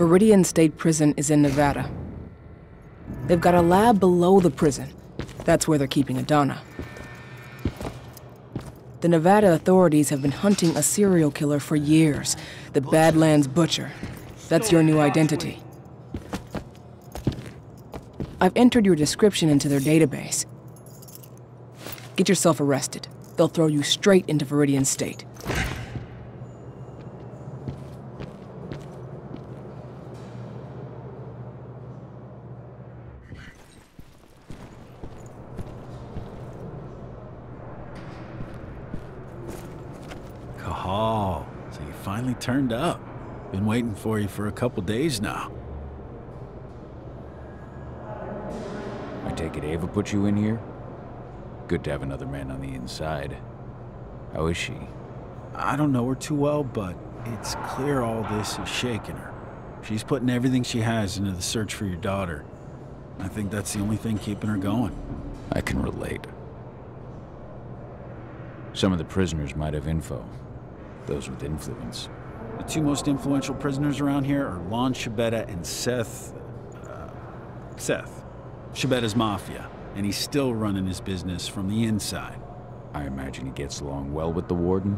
Viridian State Prison is in Nevada. They've got a lab below the prison. That's where they're keeping Adana. The Nevada authorities have been hunting a serial killer for years. The Badlands Butcher. That's your new identity. I've entered your description into their database. Get yourself arrested. They'll throw you straight into Viridian State. Kahal, so you finally turned up. Been waiting for you for a couple days now. I take it Ava put you in here? Good to have another man on the inside. How is she? I don't know her too well, but it's clear all this is shaking her. She's putting everything she has into the search for your daughter. I think that's the only thing keeping her going. I can relate. Some of the prisoners might have info. Those with influence. The two most influential prisoners around here are Lon Shibeta and Seth... Seth. Shibeta's mafia. And he's still running his business from the inside. I imagine he gets along well with the warden.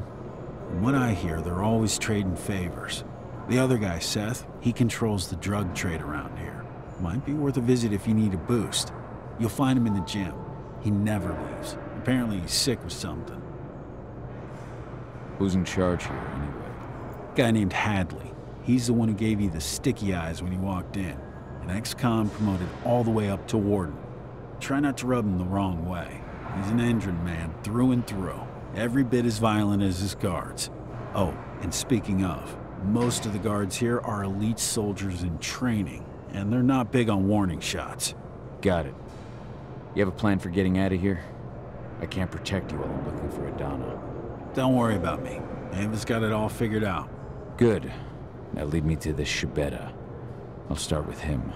From what I hear, they're always trading favors. The other guy, Seth, he controls the drug trade around here. Might be worth a visit if you need a boost. You'll find him in the gym. He never leaves. Apparently he's sick with something. Who's in charge here, anyway? A guy named Hadley. He's the one who gave you the sticky eyes when you walked in. An ex-con promoted all the way up to warden. Try not to rub him the wrong way. He's an Endron man, through and through. Every bit as violent as his guards. Oh, and speaking of, most of the guards here are elite soldiers in training, and they're not big on warning shots. Got it. You have a plan for getting out of here? I can't protect you while I'm looking for Adana. Don't worry about me. Ava's got it all figured out. Good. Now lead me to this Shibeta. I'll start with him.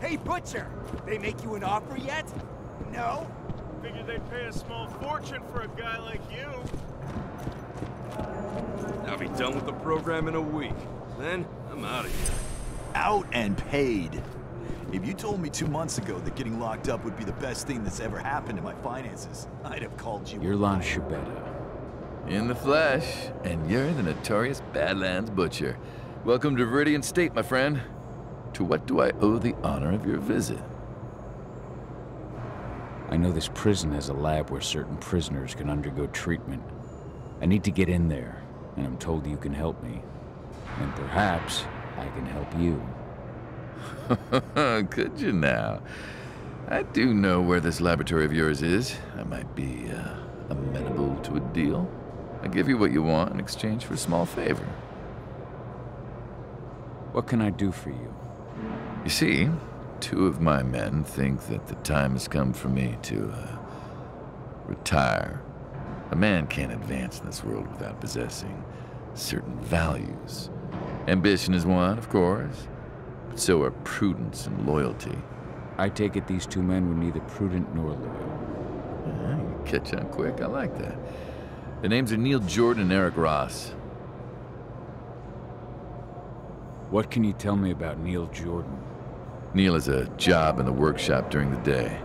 Hey, Butcher! They make you an offer yet? No? Figured they'd pay a small fortune for a guy like you. I'll be done with the program in a week. Then, I'm out of here. Out and paid. If you told me 2 months ago that getting locked up would be the best thing that's ever happened to my finances, I'd have called you. You're Lon Shibeta. In the flesh, and you're the notorious Badlands Butcher. Welcome to Viridian State, my friend. To what do I owe the honor of your visit? I know this prison has a lab where certain prisoners can undergo treatment. I need to get in there, and I'm told you can help me. And perhaps I can help you. Could you now? I do know where this laboratory of yours is. I might be amenable to a deal. I'll give you what you want in exchange for a small favor. What can I do for you? You see, two of my men think that the time has come for me to, retire. A man can't advance in this world without possessing certain values. Ambition is one, of course, but so are prudence and loyalty. I take it these two men were neither prudent nor loyal. You catch on quick, I like that. Their names are Neil Jordan and Eric Ross. What can you tell me about Neil Jordan? Neil has a job in the workshop during the day.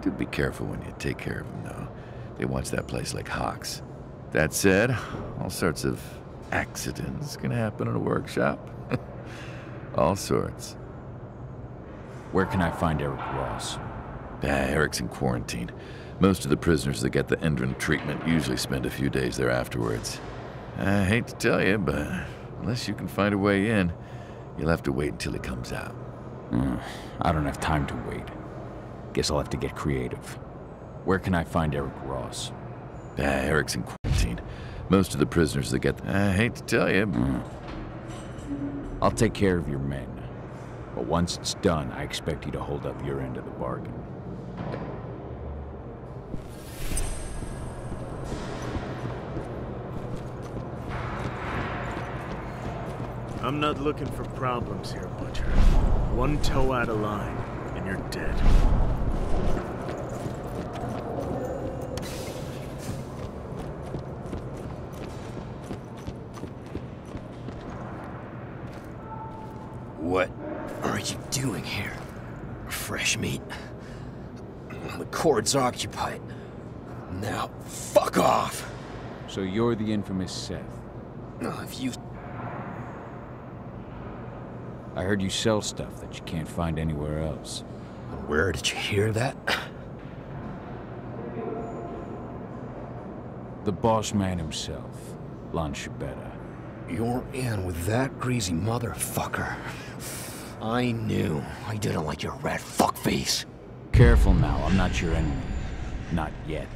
Do be careful when you take care of him, though. They watch that place like hawks. That said, all sorts of accidents can happen in a workshop. All sorts. Where can I find Eric Ross? Eric's in quarantine. Most of the prisoners that get the Endron treatment usually spend a few days there afterwards. I hate to tell you, but unless you can find a way in, you'll have to wait until he comes out. I don't have time to wait. Guess I'll have to get creative. Where can I find Eric Ross? Eric's in quarantine. Most of the prisoners that get... I hate to tell you. I'll take care of your men. But once it's done, I expect you to hold up your end of the bargain. I'm not looking for problems here, Butcher. One toe out of line, and you're dead. doing here? Fresh meat. The cord's occupied. Now, fuck off! So you're the infamous Seth. No, if you... I heard you sell stuff that you can't find anywhere else. Where did you hear that? The boss man himself, Lon Shibeta. You're in with that greasy motherfucker. I knew I didn't like your rat fuckface. Careful now, I'm not your enemy. Not yet.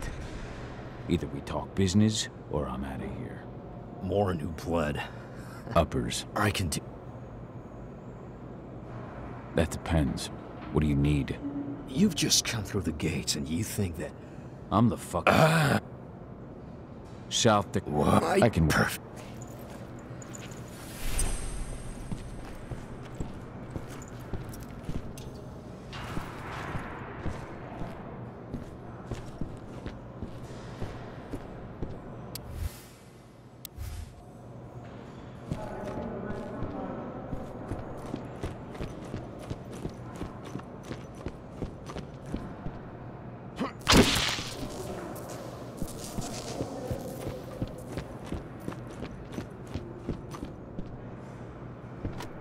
Either we talk business, or I'm out of here. More new blood. Uppers. I can do... That depends. What do you need? You've just come through the gates and you think that... I'm the fucking... South the... What? I can... Perfect.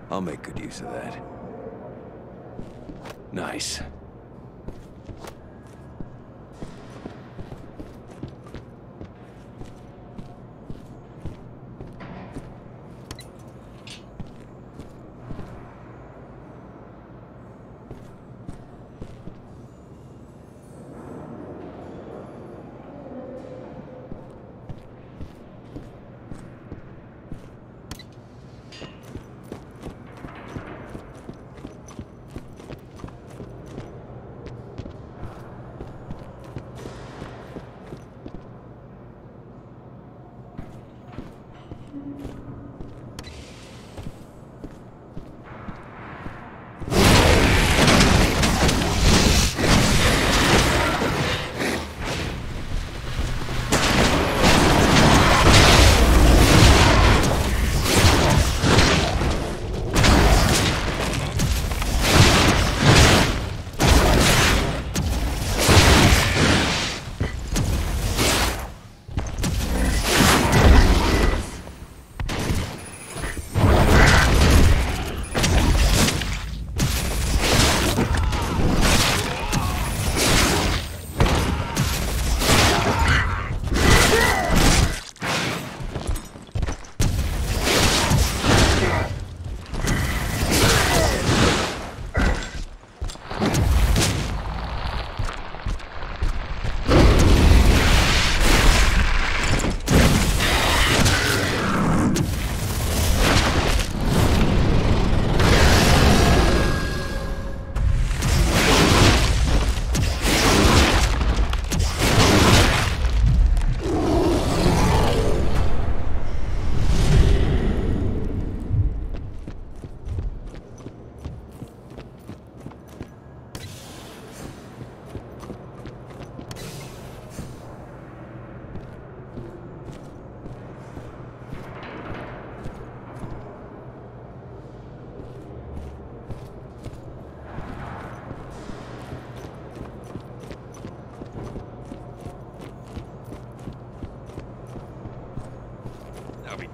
I'll make good use of that. Nice.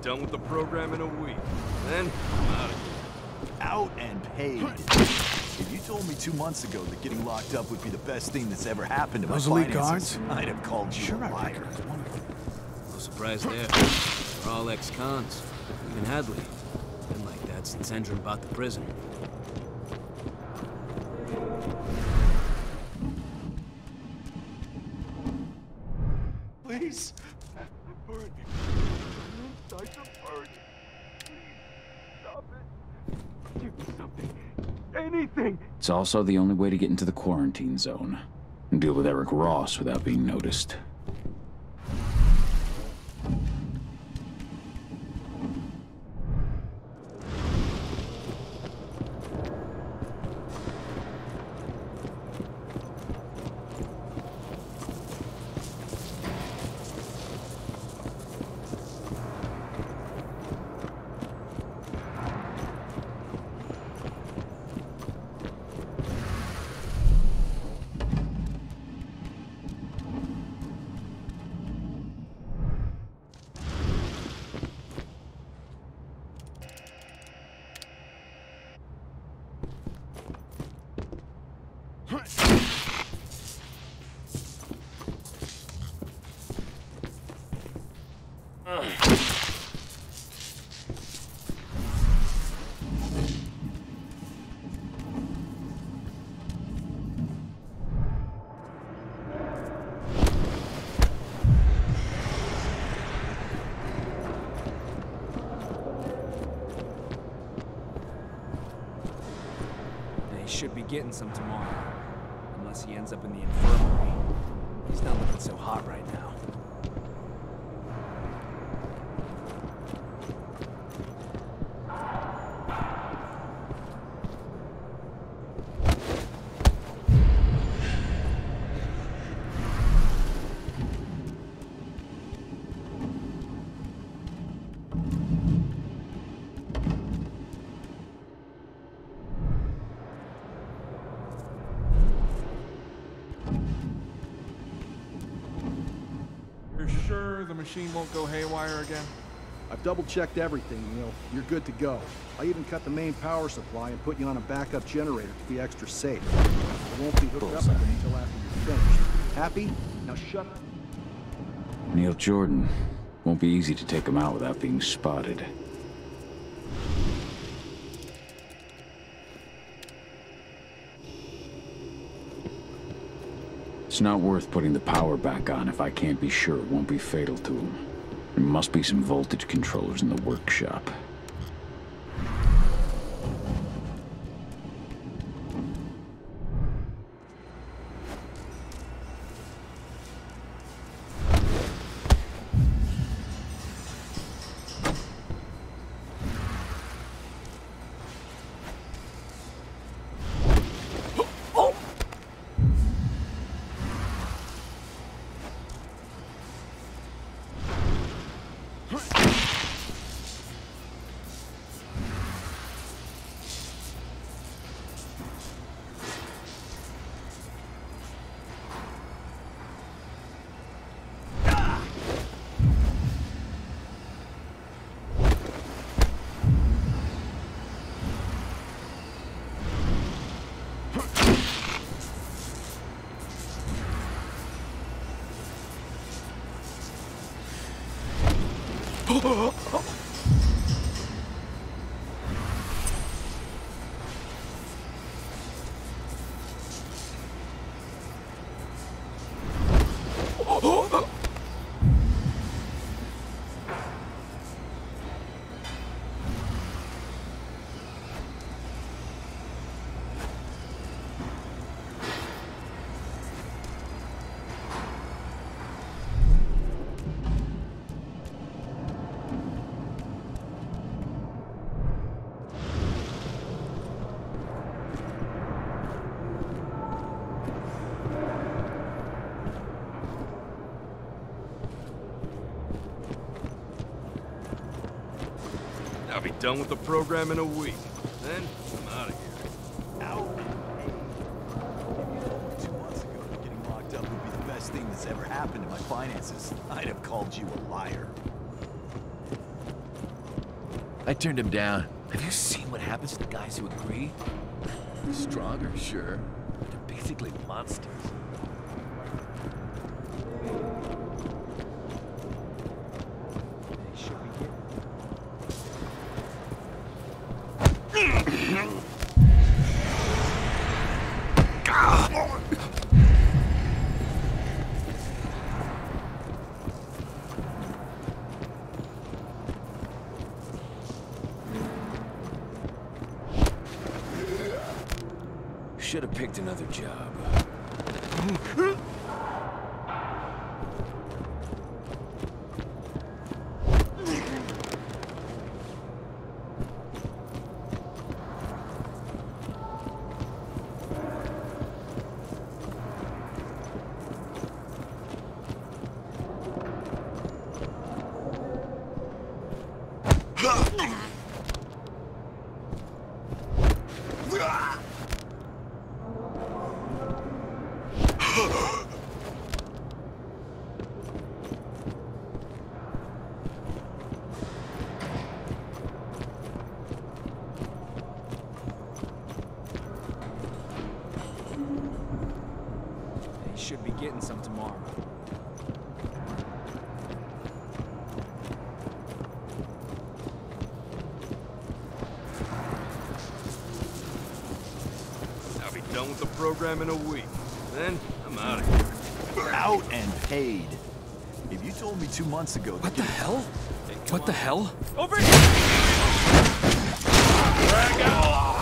Done with the program in a week. Then, I'm out of here. Out and paid. If you told me 2 months ago that getting locked up would be the best thing that's ever happened to my finances, I'd have called you a liar. No surprise there. We're all ex-cons. Even Hadley. Been like that since Endron bought the prison. Please. It's also the only way to get into the quarantine zone and deal with Eric Ross without being noticed. Should be getting some tomorrow, unless he ends up in the infirmary. He's not looking so hot right now. Machine won't go haywire again? I've double-checked everything, Neil. You're good to go. I even cut the main power supply and put you on a backup generator to be extra safe. It won't be hooked up again until after you're finished. Happy? Now shut up. Neil Jordan. Won't be easy to take him out without being spotted. It's not worth putting the power back on if I can't be sure it won't be fatal to him. There must be some voltage controllers in the workshop. I'll be done with the program in a week. Then I'm out of here. Out? Hey. 2 months ago, getting locked up would be the best thing that's ever happened to my finances. I'd have called you a liar. I turned him down. Have you seen what happens to the guys who agree? Stronger, sure. But they're basically monsters. Should have picked another job. Should be getting some tomorrow. done with the program in a week. Then, I'm out of here. Out and paid. If you told me 2 months ago... What the hell? Hey, what the hell? Over here! Drag out!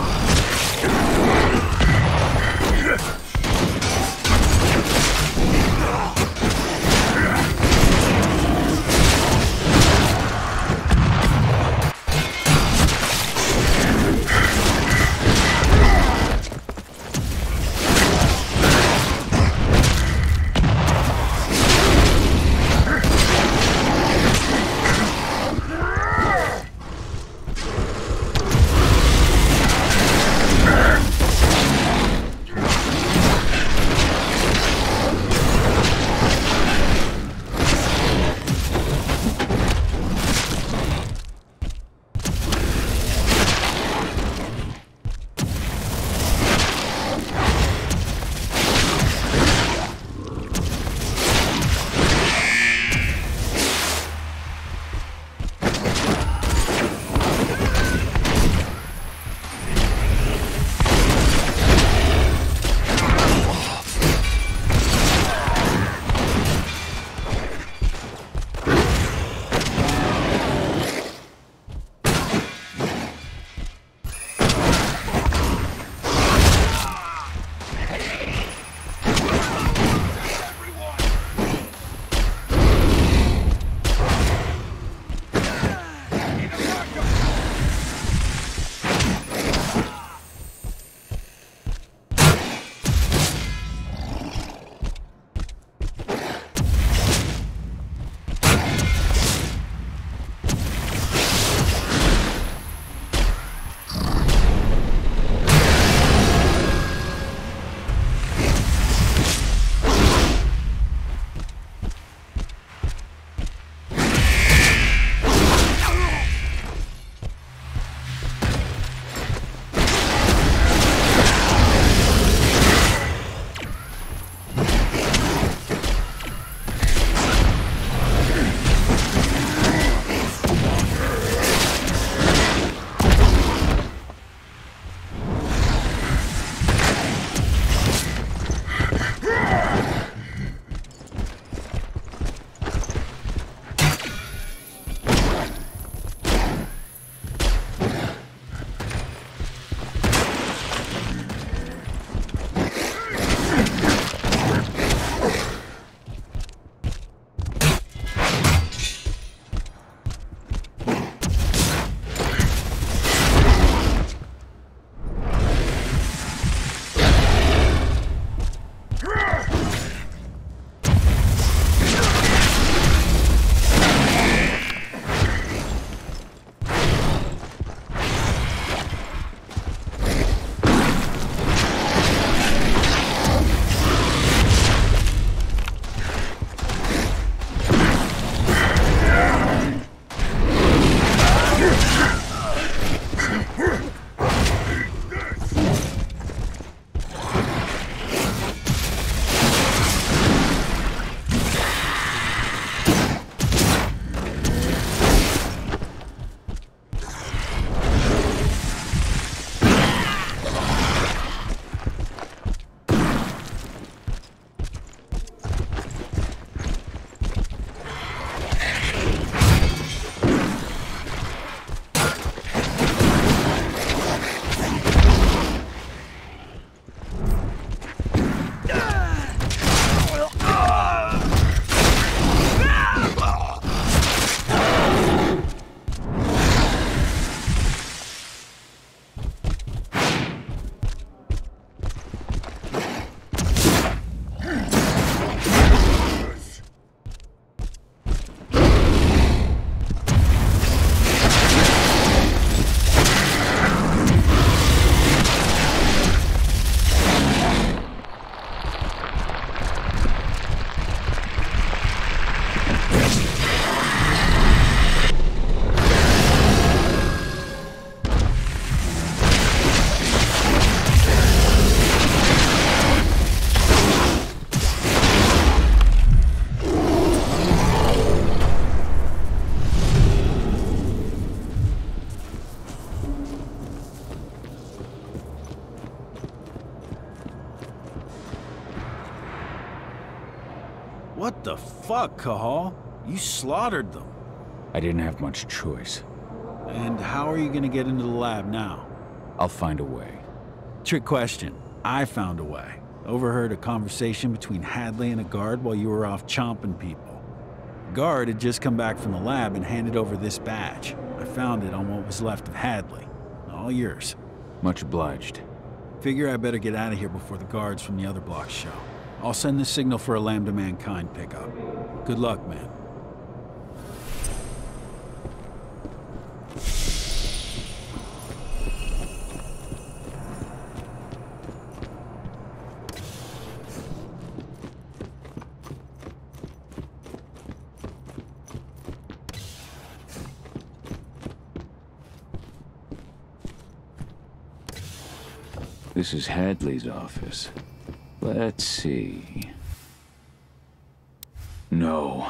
What the fuck, Kahal? You slaughtered them. I didn't have much choice. And how are you gonna get into the lab now? I'll find a way. Trick question. I found a way. Overheard a conversation between Hadley and a guard while you were off chomping people. The guard had just come back from the lab and handed over this badge. I found it on what was left of Hadley. All yours. Much obliged. Figure I better get out of here before the guards from the other block show. I'll send the signal for a Lambda Mankind pickup. Good luck, man. This is Hadley's office. Let's see. No.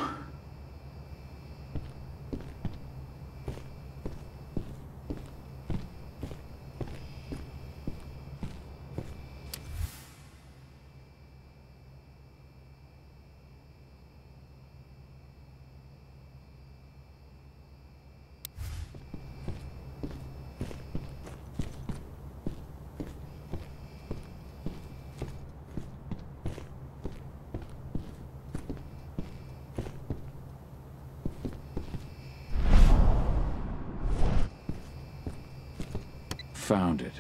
Found it.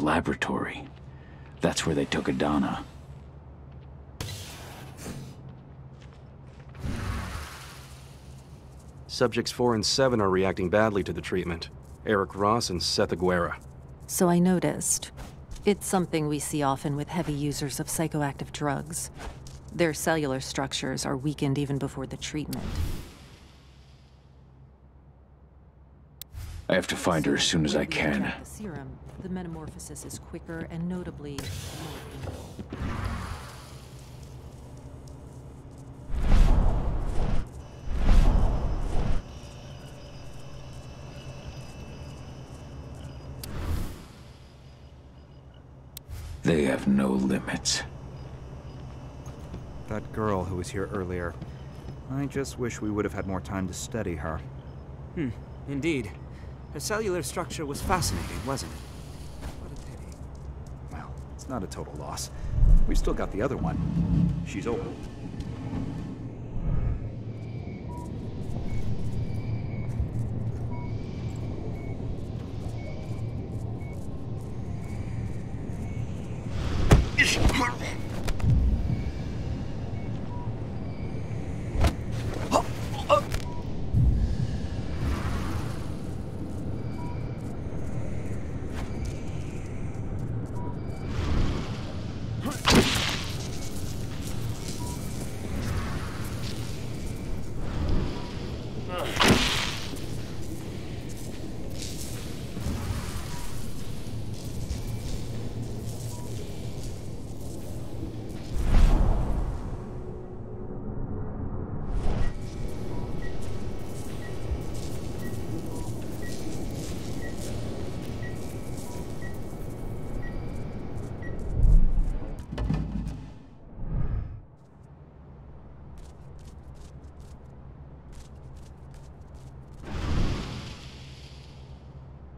Laboratory. That's where they took Adana. Subjects 4 and 7 are reacting badly to the treatment. Eric Ross and Seth Aguera. So I noticed. It's something we see often with heavy users of psychoactive drugs. Their cellular structures are weakened even before the treatment. I have to find her as soon as I can. The metamorphosis is quicker and notably more painful. They have no limits. That girl who was here earlier. I just wish we would have had more time to study her. Indeed. Her cellular structure was fascinating, wasn't it? Not a total loss. We've still got the other one. She's open.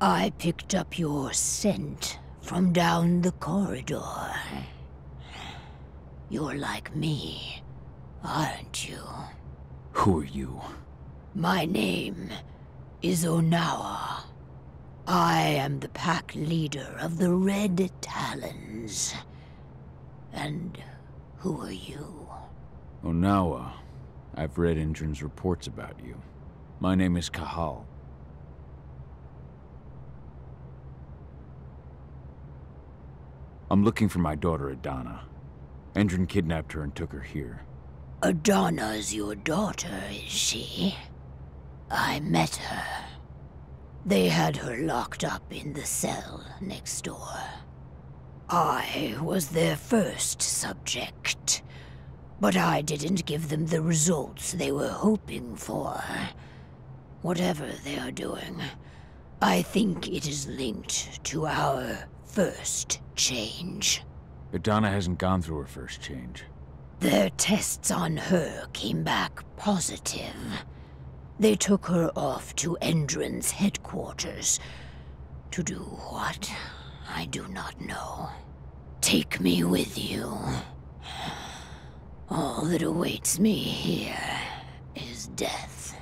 I picked up your scent from down the corridor. You're like me, aren't you? Who are you? My name is Onawa. I am the pack leader of the Red Talons. And who are you? Onawa. I've read Endron's reports about you. My name is Kahal. I'm looking for my daughter, Adana. Endron kidnapped her and took her here. Adana's your daughter, is she? I met her. They had her locked up in the cell next door. I was their first subject, but I didn't give them the results they were hoping for. Whatever they are doing, I think it is linked to our first change. Adana hasn't gone through her first change. Their tests on her came back positive. They took her off to Endron's headquarters. To do what? I do not know. Take me with you. All that awaits me here is death.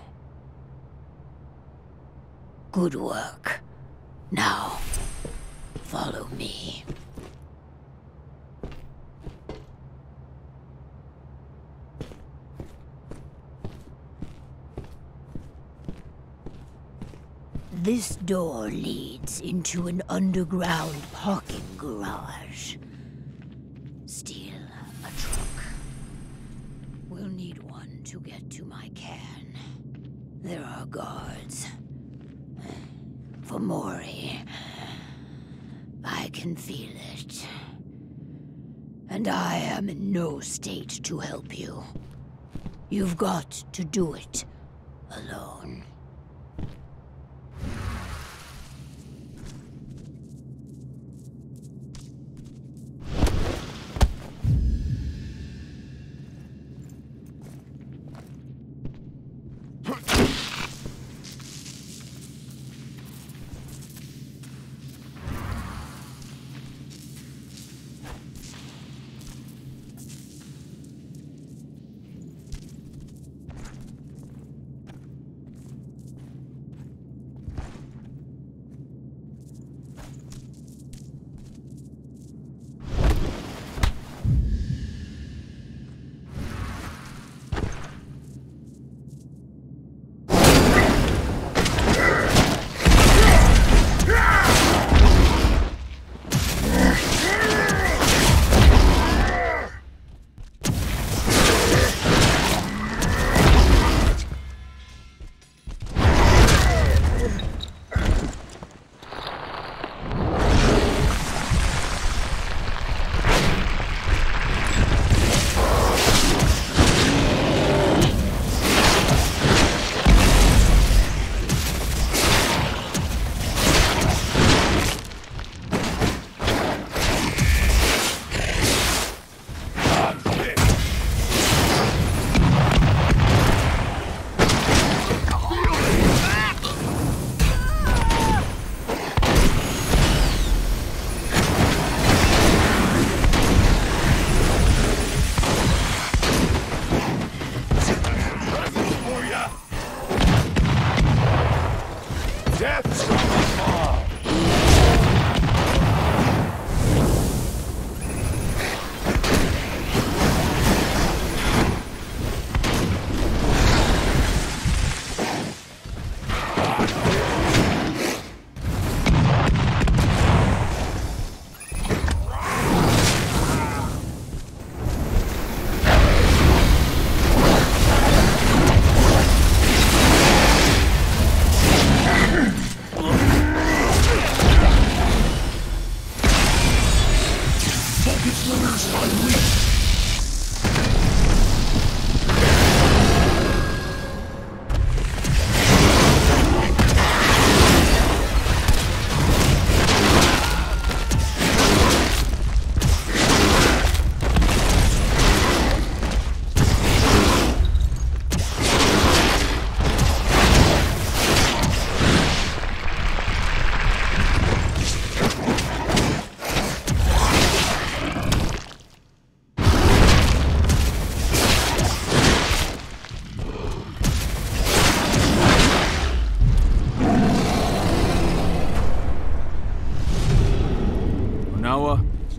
Good work. Now, follow me. This door leads into an underground parking garage. Steal a truck. We'll need one to get to my cairn. There are guards. For Mori. I can feel it. And I am in no state to help you. You've got to do it alone.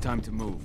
Time to move.